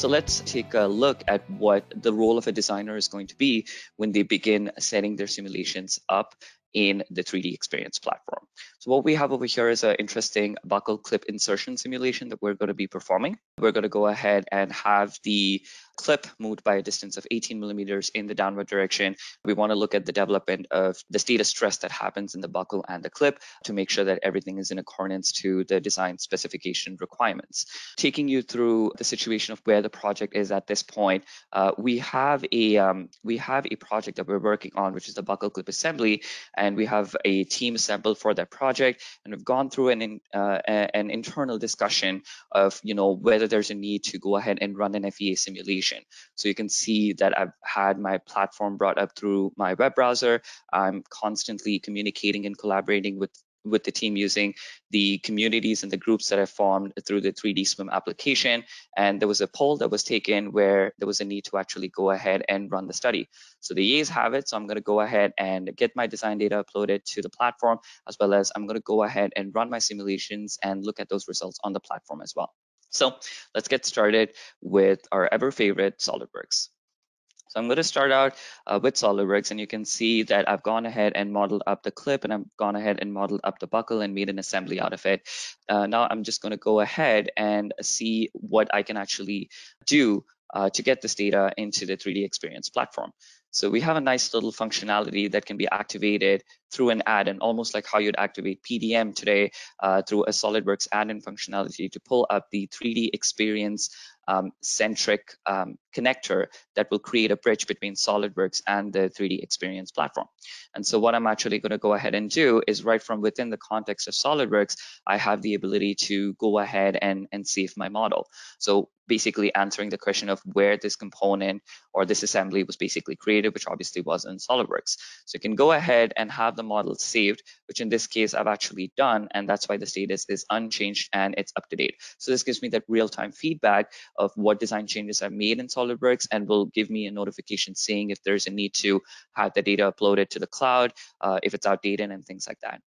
So let's take a look at what the role of a designer is going to be when they begin setting their simulations up in the 3D experience platform. So what we have over here is an interesting buckle clip insertion simulation that we're going to be performing. We're going to go ahead and have the clip moved by a distance of 18 millimeters in the downward direction. We want to look at the development of the state of stress that happens in the buckle and the clip to make sure that everything is in accordance to the design specification requirements. Taking you through the situation of where the project is at this point, we have a project that we're working on, which is the buckle clip assembly, and we have a team assembled for that project, and we've gone through an internal discussion of whether there's a need to go ahead and run an FEA simulation. So you can see that I've had my platform brought up through my web browser. I'm constantly communicating and collaborating with the team using the communities and the groups that I formed through the 3D Swim application. And there was a poll that was taken where there was a need to actually go ahead and run the study. So the yeas have it. So I'm going to go ahead and get my design data uploaded to the platform, as well as I'm going to go ahead and run my simulations and look at those results on the platform as well. So let's get started with our ever favorite SOLIDWORKS. So I'm going to start out with SOLIDWORKS, and you can see that I've gone ahead and modeled up the clip, and I've gone ahead and modeled up the buckle and made an assembly out of it. Now I'm just going to go ahead and see what I can actually do to get this data into the 3D experience platform. So we have a nice little functionality that can be activated through an add-in, almost like how you'd activate PDM today through a SOLIDWORKS add-in functionality to pull up the 3D experience centric connector that will create a bridge between SOLIDWORKS and the 3D experience platform. And so what I'm actually going to go ahead and do is, right from within the context of SOLIDWORKS, I have the ability to go ahead and save my model. So basically answering the question of where this component or this assembly was basically created, which obviously was in SOLIDWORKS. So you can go ahead and have the model saved, which in this case I've actually done, and that's why the status is unchanged and it's up to date. So this gives me that real-time feedback of what design changes I've made in SOLIDWORKS, and will give me a notification saying if there's a need to have the data uploaded to the cloud, if it's outdated and things like that.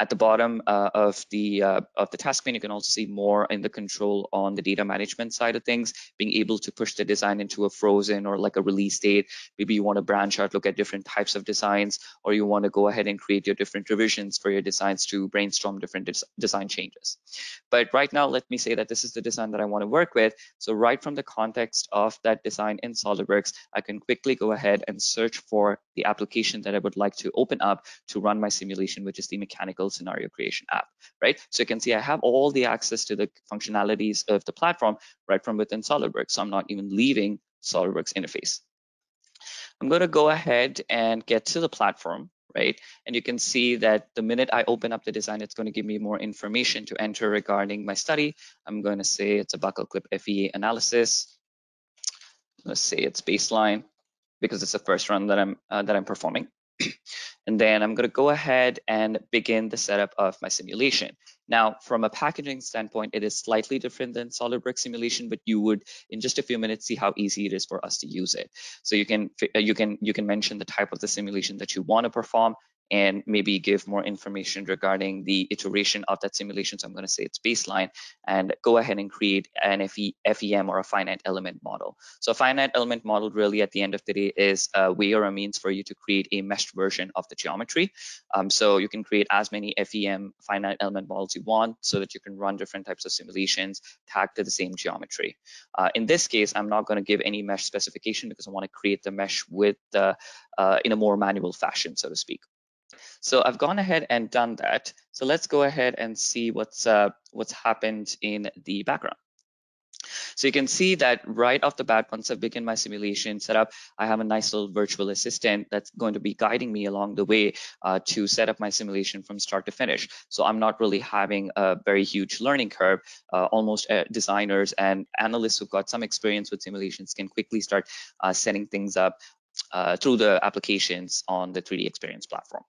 At the bottom of the task pane, you can also see more in the control on the data management side of things, being able to push the design into a frozen or like a release date. Maybe you want to branch out, look at different types of designs, or you want to go ahead and create your different revisions for your designs to brainstorm different design changes. But right now, let me say that this is the design that I want to work with. So right from the context of that design in SOLIDWORKS, I can quickly go ahead and search for the application that I would like to open up to run my simulation, which is the mechanical scenario creation app, right? So you can see I have all the access to the functionalities of the platform right from within SOLIDWORKS. So I'm not even leaving SOLIDWORKS interface. I'm going to go ahead and get to the platform, right? And you can see that the minute I open up the design, it's going to give me more information to enter regarding my study. I'm going to say it's a buckle clip FEA analysis. Let's say it's baseline because it's the first run that I'm performing. And then I'm going to go ahead and begin the setup of my simulation. Now, from a packaging standpoint, it is slightly different than SOLIDWORKS simulation, but you would, in just a few minutes, see how easy it is for us to use it. So you can mention the type of the simulation that you want to perform, and maybe give more information regarding the iteration of that simulation. So I'm going to say it's baseline, and go ahead and create an FEM or a finite element model. So a finite element model really at the end of the day is a way or a means for you to create a meshed version of the geometry. So you can create as many FEM finite element models you want so that you can run different types of simulations tagged to the same geometry. In this case, I'm not going to give any mesh specification because I want to create the mesh with the, in a more manual fashion, so to speak. So I've gone ahead and done that. So let's go ahead and see what's happened in the background. So you can see that right off the bat, once I've begun my simulation setup, I have a nice little virtual assistant that's going to be guiding me along the way to set up my simulation from start to finish. So I'm not really having a very huge learning curve. Almost designers and analysts who've got some experience with simulations can quickly start setting things up through the applications on the 3D experience platform.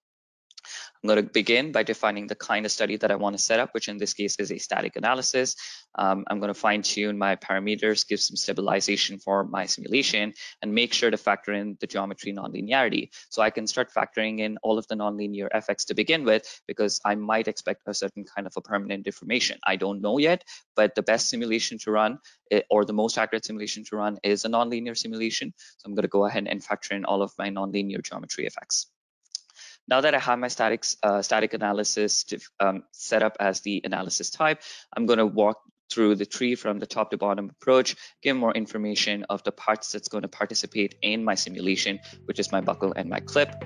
I'm going to begin by defining the kind of study that I want to set up, which in this case is a static analysis. I'm going to fine tune my parameters, give some stabilization for my simulation, and make sure to factor in the geometry nonlinearity. So I can start factoring in all of the nonlinear effects to begin with, because I might expect a certain kind of a permanent deformation. I don't know yet, but the best simulation to run, or the most accurate simulation to run, is a nonlinear simulation. So I'm going to go ahead and factor in all of my nonlinear geometry effects. Now that I have my static analysis set up as the analysis type, I'm going to walk through the tree from the top to bottom approach, give more information of the parts that's going to participate in my simulation, which is my buckle and my clip.